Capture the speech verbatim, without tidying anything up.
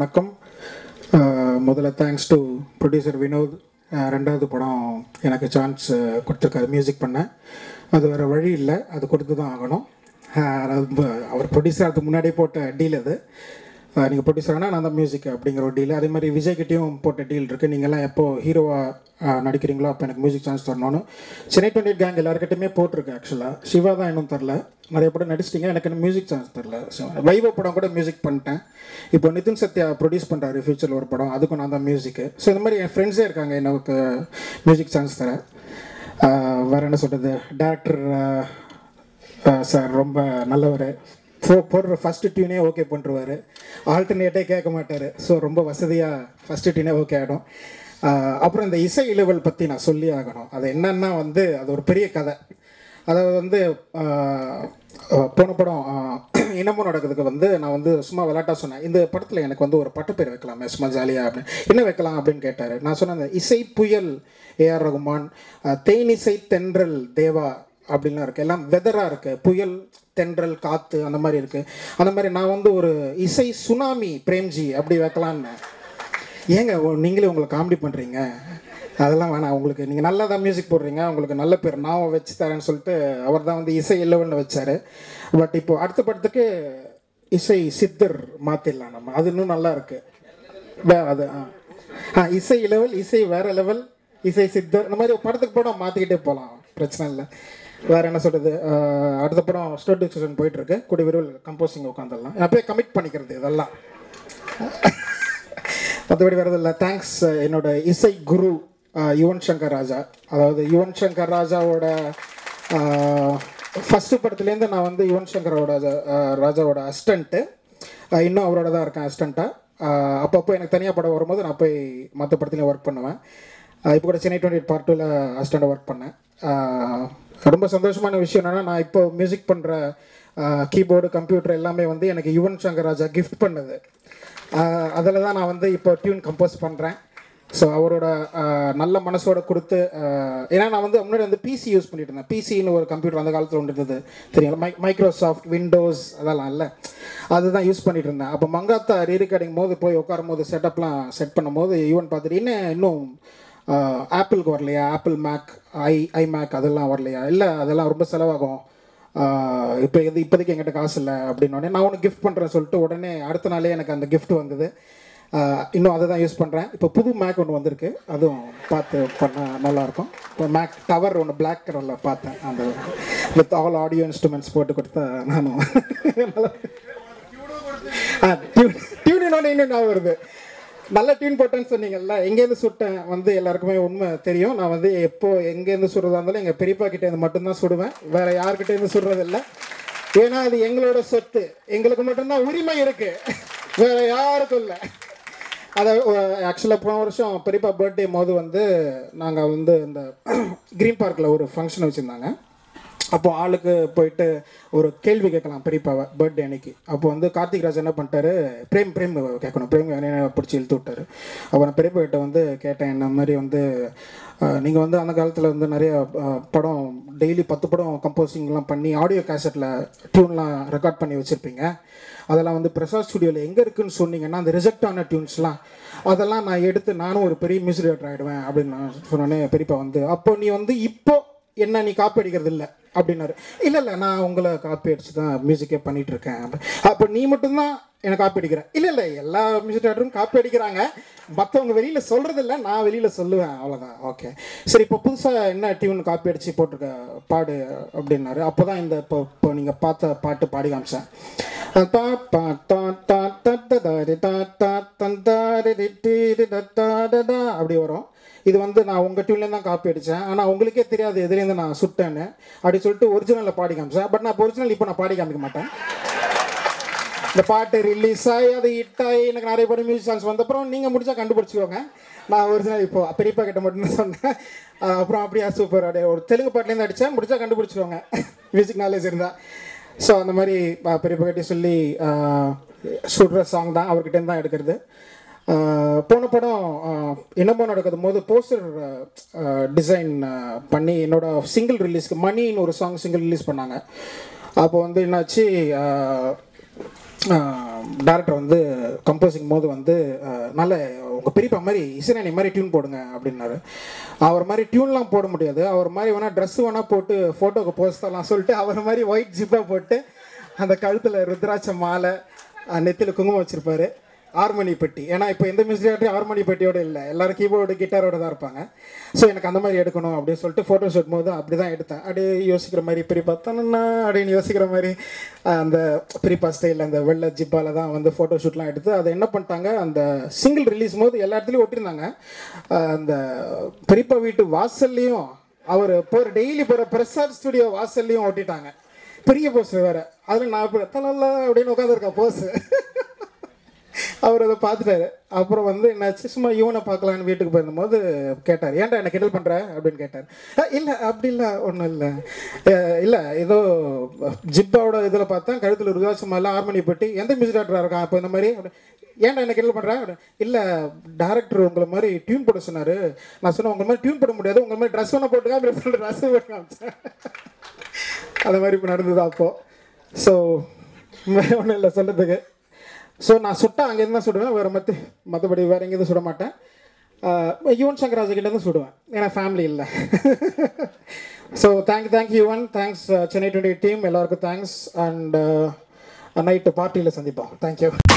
வணக்கம் முதல்ல thanks to producer Vinod ரெண்டாவது படம் எனக்கு சான்ஸ் கொடுத்துருக்காரு மியூசிக் பண்ண அது வேறு வழி இல்லை அது கொடுத்து தான் ஆகணும் அவர் ப்ரொடியூசர் அதுக்கு முன்னாடியே போட்ட டீல் அது நீங்கள் ப்ரொடியூசர் ஆனால் நான் தான் மியூசிக் அப்படிங்கிற ஒரு டீல் அதே மாதிரி விஜய்கிட்டையும் போட்ட டீல் இருக்குது நீங்கள்லாம் எப்போது ஹீரோவாக நடிக்கிறீங்களோ அப்போ எனக்கு மியூசிக் சான்ஸ் தரணும்னு சென்னை டுவெண்ட்டி எயிட் கேங் எல்லாருக்கிட்டையுமே போட்டிருக்கு ஆக்சுவலாக சிவா தான் இன்னும் தரல நிறைய படம் நடிச்சிட்டிங்க எனக்கு மியூசிக் சான்ஸ் தரல ஸோ வைபவ் படம் கூட மியூசிக் பண்ணிட்டேன் இப்போ நிதின் சத்யா ப்ரொடியூஸ் பண்ணுறாரு ஃபியூச்சரில் ஒரு படம் அதுக்கும் நான் தான் மியூசிக்கு ஸோ இந்த மாதிரி என் ஃப்ரெண்ட்ஸே இருக்காங்க எனக்கு மியூசிக் சான்ஸ் தரேன் வேறு என்ன சொல்கிறது டேரக்டர் சார் ரொம்ப நல்லவர் ஸோ போடுற ஃபஸ்ட்டு டியூனே ஓகே பண்ணுருவார் ஆல்டர்னேட்டே கேட்க மாட்டார் ஸோ ரொம்ப வசதியாக ஃபஸ்ட்டு டியூனே ஓகே ஆகிடும் அப்புறம் இந்த இசை இலவல் பற்றி நான் சொல்லி ஆகணும் அது என்னென்னா வந்து அது ஒரு பெரிய கதை அதாவது வந்து போன படம் இனமும் நடக்கிறதுக்கு வந்து நான் வந்து சும்மா விளையாட்டாக சொன்னேன் இந்த படத்தில் எனக்கு வந்து ஒரு பட்டப்பேர் வைக்கலாமே சும்மா ஜாலியாக அப்படின்னு என்ன வைக்கலாம் அப்படின்னு கேட்டார் நான் சொன்னேன் அந்த இசை புயல் ஏஆர் ரகுமான் தேனிசை தென்றல் தேவா அப்படின்லாம் இருக்குது எல்லாம் வெதராக இருக்குது புயல் தென்றல் காற்று அந்த மாதிரி இருக்குது அந்த மாதிரி நான் வந்து ஒரு இசை சுனாமி பிரேம்ஜி அப்படி வைக்கலான்னு ஏங்க நீங்களே உங்களை காமெடி பண்ணுறீங்க அதெல்லாம் வேணாம் உங்களுக்கு நீங்கள் நல்லா தான் மியூசிக் போடுறீங்க உங்களுக்கு நல்ல பேர் நான் வச்சு தரேன்னு சொல்லிட்டு அவர் தான் வந்து இசை இலவல்னு வச்சார் பட் இப்போது அடுத்த படத்துக்கு இசை சித்தர் மாற்றிடலாம் நம்ம அது இன்னும் நல்லா இருக்குது அது ஆ ஆ இசை இலவல் இசை வேறு லெவல் இசை சித்தர் இந்த மாதிரி படத்துக்கு படம் மாற்றிக்கிட்டே போகலாம் பிரச்சனை இல்லை வேறு என்ன சொல்கிறது அடுத்த படம் ஸ்டோரி டிஸ்கஷன் போயிட்டுருக்கு கூடிய விரைவில் கம்போசிங் உட்காந்துடலாம் அப்படியே கமிட் பண்ணிக்கிறது இதெல்லாம் மற்றபடி வேறு இல்லை தேங்க்ஸ் என்னோடய இசை குரு யுவன் சங்கர் ராஜா அதாவது யுவன் சங்கர் ராஜாவோட ஃபஸ்ட்டு படத்துலேருந்து நான் வந்து யுவன் சங்கரோட ராஜாவோட அசிஸ்டண்ட்டு இன்னும் அவரோட தான் இருக்கேன் அசிஸ்டண்ட்டாக அப்பப்போ எனக்கு தனியாக படம் வரும்போது நான் போய் மற்ற படத்துலேயும் ஒர்க் பண்ணுவேன் இப்போ கூட சென்னை டுவெண்ட்டி எயிட் பார்ட் டூவில் அசிஸ்டண்ட்டாக ஒர்க் பண்ணேன் ரொம்ப சந்தோஷமான விஷயம் என்னென்னா நான் இப்போ மியூசிக் பண்ணுற கீபோர்டு கம்ப்யூட்டர் எல்லாமே வந்து எனக்கு யுவன் சங்கர் ராஜா கிஃப்ட் பண்ணது அதில் தான் நான் வந்து இப்போ டியூன் கம்போஸ் பண்ணுறேன் ஸோ அவரோட நல்ல மனசோட கொடுத்து ஏன்னா நான் வந்து முன்னாடி வந்து பிசி யூஸ் பண்ணிட்டு இருந்தேன் பிசின்னு ஒரு கம்ப்யூட்டர் அந்த காலத்தில் ஒன்று இருந்தது தெரியுங்களா மை மைக்ரோசாஃப்ட் விண்டோஸ் அதெல்லாம் இல்லை அதுதான் யூஸ் பண்ணிட்டு இருந்தேன் அப்போ மங்காத்தா ரீ ரெக்கார்டிங் போது போய் உட்காரும் போது செட்டப்லாம் செட் பண்ணும் போது ஈவன் பார்த்துட்டு இன்னும் ஆப்பிளுக்கு வரலையா ஆப்பிள் மேக் ஐ ஐமேக் அதெல்லாம் வரலையா இல்லை அதெல்லாம் ரொம்ப செலவாகும் இப்போ இது இப்போதைக்கு என்கிட்ட காசு இல்லை அப்படின்னோடனே நான் ஒன்று கிஃப்ட் பண்ணுறேன்னு சொல்லிட்டு உடனே அடுத்த நாளே எனக்கு அந்த கிஃப்ட் வந்தது இன்னும் அதை தான் யூஸ் பண்ணுறேன் இப்போ புது மேக் ஒன்று வந்திருக்கு அதுவும் பார்த்து பண்ணால் நல்லாயிருக்கும் இப்போ மேக் டவர் ஒன்று பிளாக் கலரில் பார்த்தேன் அந்த வித் ஆல் ஆடியோ இன்ஸ்ட்ருமெண்ட்ஸ் போட்டு கொடுத்தா நானும் ஆ டியூனோட இன்னும் நான் வருது நல்லா டியூன் போட்டேன்னு சொன்னீங்கல்ல எங்கேருந்து சுட்டேன் வந்து எல்லாருக்குமே உண்மை தெரியும் நான் வந்து எப்போது எங்கேருந்து சுடுறதா இருந்தாலும் எங்கள் பெரியப்பா கிட்டேருந்து மட்டும்தான் சுடுவேன் வேறு யார்கிட்டேருந்து சுடுறதில்லை ஏன்னா அது எங்களோட சொத்து எங்களுக்கு மட்டும்தான் உரிமை இருக்குது வேறு யாருக்கும் இல்லை அதை ஆக்சுவலாக போன வருஷம் பெரியப்பா பர்த்டே போது வந்து நாங்கள் வந்து இந்த க்ரீன் பார்க்கில் ஒரு ஃபங்க்ஷன் வச்சுருந்தாங்க அப்போது ஆளுக்கு போயிட்டு ஒரு கேள்வி கேட்கலாம் பெரியப்பாவை பர்த்டே அன்னைக்கு அப்போ வந்து கார்த்திக் ராஜ் என்ன பண்ணிட்டாரு பிரேம் பிரேம் கேட்கணும் பிரேம் என்ன பிடிச்சி இழுத்து விட்டார் அப்புறம் பெரியப்பா கிட்ட வந்து கேட்டேன் இந்த மாதிரி வந்து நீங்கள் வந்து அந்த காலத்தில் வந்து நிறைய படம் டெய்லி பத்து படம் கம்போசிங்லாம் பண்ணி ஆடியோ கேசட்டில் டியூன்லாம் ரெக்கார்ட் பண்ணி வச்சுருப்பீங்க அதெல்லாம் வந்து பிரசாத் ஸ்டுடியோவில் எங்கே இருக்குதுன்னு சொன்னீங்கன்னா அந்த ரிஜெக்ட் ஆன டியூன்ஸ்லாம் அதெல்லாம் நான் எடுத்து நானும் ஒரு பெரிய மியூசிக் டைரக்டர் ஆகிடுவேன் அப்படின்னு நான் சொன்னோன்னே பெரியப்பா வந்து அப்போ நீ வந்து இப்போது என்ன நீ காப்பி அடிக்கிறது இல்லை அப்படின்னாரு இல்லை இல்லை நான் உங்களை காப்பி அடித்து தான் மியூசிக்கே பண்ணிகிட்ருக்கேன் அப்போ நீ மட்டும்தான் என்னை காப்பி அடிக்கிறேன் இல்லை இல்லை எல்லா மியூசிக் டைரக்டரும் காப்பி அடிக்கிறாங்க மற்றவங்க வெளியில் சொல்கிறதில்ல நான் வெளியில் சொல்லுவேன் அவ்வளோதான் ஓகே சரி இப்போ புதுசாக என்ன டியூன் காப்பி அடித்து போட்டிருக்க பாடு அப்படின்னாரு அப்போ தான் இந்த இப்போ இப்போ நீங்கள் பார்த்த பாட்டு பாடி காமிச்சேன் அப்படி வரும் இது வந்து நான் உங்கள் டியூன்லேருந்து தான் காப்பி அடித்தேன் ஆனால் உங்களுக்கே தெரியாது எதுலேருந்து நான் சுட்டேன்னு அப்படின்னு சொல்லிட்டு ஒரிஜினலில் பாடி காமிச்சேன் பட் நான் ஒரிஜினல் இப்போ நான் பாடி காமிக்க மாட்டேன் இந்த பாட்டு ரிலீஸ் ஆகி அது ஹிட் ஆகி எனக்கு நிறைய பேர் மியூசிக் சான்ஸ் வந்த அப்புறம் நீங்கள் முடிச்சா கண்டுபிடிச்சிக்கோங்க நான் ஒரிஜினல் இப்போது பெரியப்பா கிட்ட மட்டும்தான் சொன்னேன் அப்புறம் அப்படியே சூப்பர் அப்படியே ஒரு தெலுங்கு பாட்டிலேருந்து அடித்தேன் முடிச்சா கண்டுபிடிச்சிக்கோங்க மியூசிக் நாலேஜ் இருந்தால் ஸோ அந்த மாதிரி பெரியப்பா கிட்டே சொல்லி சுடுற சாங் தான் அவர்கிட்டேருந்து தான் எடுக்கிறது போன படம் என்னமோ நடக்கும் போது போஸ்டர் டிசைன் பண்ணி என்னோடய சிங்கிள் ரிலீஸ்க்கு மணின்னு ஒரு சாங் சிங்கிள் ரிலீஸ் பண்ணாங்க அப்போ வந்து என்னாச்சு டேரக்டர் வந்து கம்போசிங் போது வந்து நல்ல உங்கள் பெரியப்பா மாதிரி இசைநி மாதிரி டியூன் போடுங்க அப்படின்னாரு. அவர் மாதிரி டியூன்லாம் போட முடியாது, அவர் மாதிரி வேணால் ட்ரெஸ்ஸு வேணால் போட்டு ஃபோட்டோக்கு போஸ்ட் தரலாம் சொல்லிட்டு அவர் மாதிரி ஒயிட் ஜிப்பாக போட்டு அந்த கழுத்தில் ருத்ராட்ச மாலை நெத்தியில் குங்குமம் வச்சுருப்பார். ஹார்மோனி பெட்டி, ஏன்னா இப்போ எந்த மியூசிக்காட்டையும் ஹார்மோனி பெட்டியோடு இல்லை, எல்லோரும் கீபோர்டு கிட்டாரோட தான் இருப்பாங்க. ஸோ எனக்கு அந்த மாதிரி எடுக்கணும் அப்படின்னு சொல்லிட்டு ஃபோட்டோஸ் எடுக்கும்போது அப்படி தான் எடுத்தேன். அப்படியே யோசிக்கிற மாதிரி பெரியப்பா தானேண்ணா அப்படின்னு யோசிக்கிற மாதிரி அந்த பெரியப்பா ஸ்டைலில் அந்த வெள்ளை ஜிப்பால் தான் வந்து ஃபோட்டோ ஷூட்லாம் எடுத்து அதை என்ன பண்ணிட்டாங்க, அந்த சிங்கிள் ரிலீஸ் போது எல்லா இடத்துலையும் ஒட்டிருந்தாங்க. அந்த பெரியப்பா வீட்டு வாசல்லையும் அவர் போகிற டெய்லி போகிற பிரசாத் ஸ்டுடியோ வாசல்லையும் ஒட்டிட்டாங்க. பெரிய போஸ் வேறு, அதில் நான் இப்போ தலா அப்படின்னு உட்காந்துருக்கேன் போஸு. அவர் அதை பார்த்துட்டாரு. அப்புறம் வந்து என்னாச்சு, சும்மா யுவனை பார்க்கலான்னு வீட்டுக்கு போயிருந்தபோது கேட்டார், ஏன்டா என்ன கிண்டல் பண்ணுற அப்படின்னு கேட்டார். இல்லை அப்படி இல்லை ஒன்றும் இல்லை இல்லை ஏதோ ஜிப்பாவோட இதில் பார்த்தேன் கழுத்தில் ருதாசமெல்லாம் ஹார்மோனி பெட்டி எந்த மியூசிக் டாக்டராக இருக்கான் இப்போ இந்த மாதிரி அப்படி ஏன்டா என்ன கேள்வி பண்ணுறேன். இல்லை டேரக்டர் உங்களை மாதிரி டியூன் போட சொன்னார். நான் சொன்னேன் உங்களை மாதிரி டியூன் போட முடியாது, உங்களை மாதிரி ட்ரெஸ் ஒன்று போட்டுக்கா அப்படி ட்ரெஸ் போட்டுக்கான். அது மாதிரி இப்போ நடந்தது அப்போது. ஸோ ஒன்றும் இல்லை சொல்கிறதுக்கு. ஸோ நான் சுட்டா அங்கேருந்து தான் சுடுவேன், வேறு மற்ற மற்றபடி வேறு எங்கேயும் சுட மாட்டேன். யுவன் சங்கர் ராஜா கிட்டே தான் சுடுவேன், ஏன்னா ஃபேமிலி இல்லை. So thank you thank you Yuvan, thanks Chennai twenty eight team எல்லாருக்கும் தேங்க்ஸ். அண்ட் நைட்டு பார்ட்டியில் சந்திப்போம். தேங்க்யூ.